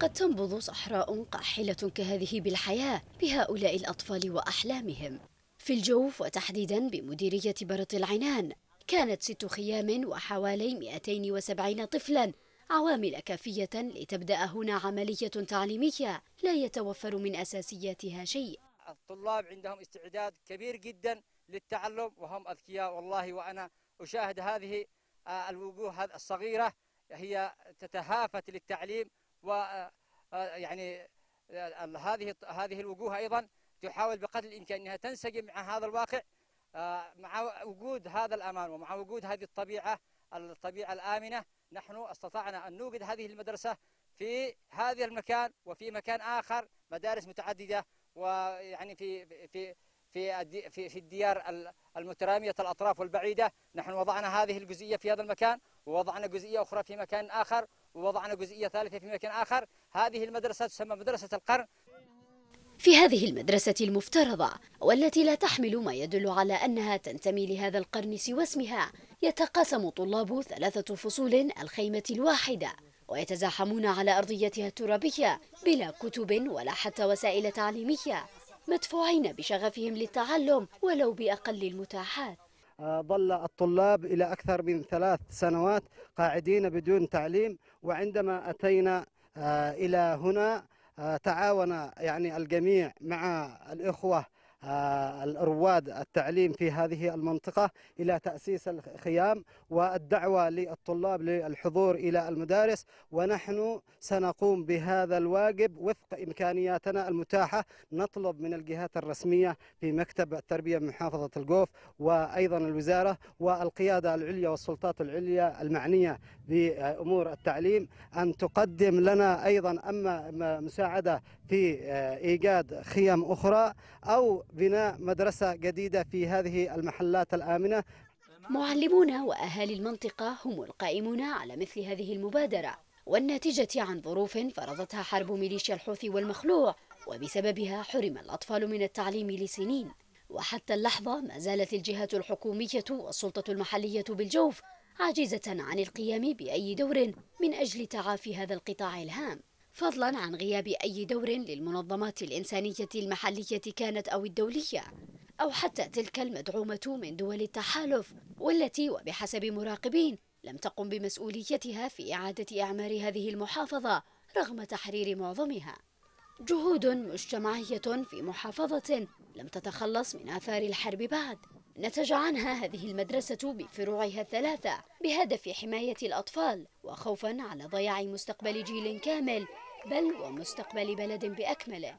قد تنبض صحراء قاحلة كهذه بالحياة بهؤلاء الأطفال وأحلامهم. في الجوف وتحديدا بمديرية برط العنان كانت 6 خيام وحوالي 270 طفلا، عوامل كافية لتبدأ هنا عملية تعليمية لا يتوفر من أساسياتها شيء. الطلاب عندهم استعداد كبير جدا للتعلم وهم أذكياء والله، وأنا أشاهد هذه الوجوه الصغيرة هي تتهافت للتعليم، ويعني هذه الوجوه أيضا تحاول بقدر الإمكان أنها تنسجم مع هذا الواقع، مع وجود هذا الأمان ومع وجود هذه الطبيعة الآمنة. نحن استطعنا أن نوجد هذه المدرسة في هذا المكان وفي مكان آخر، مدارس متعددة ويعني في الديار المترامية الأطراف والبعيدة. نحن وضعنا هذه الجزئية في هذا المكان، ووضعنا جزئية أخرى في مكان آخر، ووضعنا جزئية ثالثة في مكان آخر. هذه المدرسة تسمى مدرسة القرن. في هذه المدرسة المفترضة والتي لا تحمل ما يدل على أنها تنتمي لهذا القرن سوى اسمها، يتقاسم طلاب 3 فصول الخيمة الواحدة، ويتزاحمون على أرضيتها الترابية بلا كتب ولا حتى وسائل تعليمية، مدفوعين بشغفهم للتعلم ولو بأقل المتاحات. ظل الطلاب إلى أكثر من 3 سنوات قاعدين بدون تعليم، وعندما أتينا إلى هنا تعاون يعني الجميع مع الإخوة الرواد التعليم في هذه المنطقة إلى تأسيس الخيام والدعوة للطلاب للحضور إلى المدارس، ونحن سنقوم بهذا الواجب وفق إمكانياتنا المتاحة. نطلب من الجهات الرسمية في مكتب التربية بمحافظة الجوف وأيضا الوزارة والقيادة العليا والسلطات العليا المعنية بأمور التعليم أن تقدم لنا أيضا أما مساعدة في إيجاد خيام أخرى أو بناء مدرسة جديدة في هذه المحلات الآمنة. معلمون وأهالي المنطقة هم القائمون على مثل هذه المبادرة، والناتجة عن ظروف فرضتها حرب ميليشيا الحوثي والمخلوع، وبسببها حرم الأطفال من التعليم لسنين. وحتى اللحظة ما زالت الجهات الحكومية والسلطة المحلية بالجوف عاجزة عن القيام بأي دور من أجل تعافي هذا القطاع الهام، فضلا عن غياب أي دور للمنظمات الإنسانية المحلية كانت أو الدولية، أو حتى تلك المدعومة من دول التحالف، والتي وبحسب مراقبين لم تقم بمسؤوليتها في إعادة إعمار هذه المحافظة رغم تحرير معظمها. جهود مجتمعية في محافظة لم تتخلص من آثار الحرب بعد، نتج عنها هذه المدرسة بفروعها 3 بهدف حماية الأطفال وخوفا على ضياع مستقبل جيل كامل بل ومستقبل بلد بأكمله.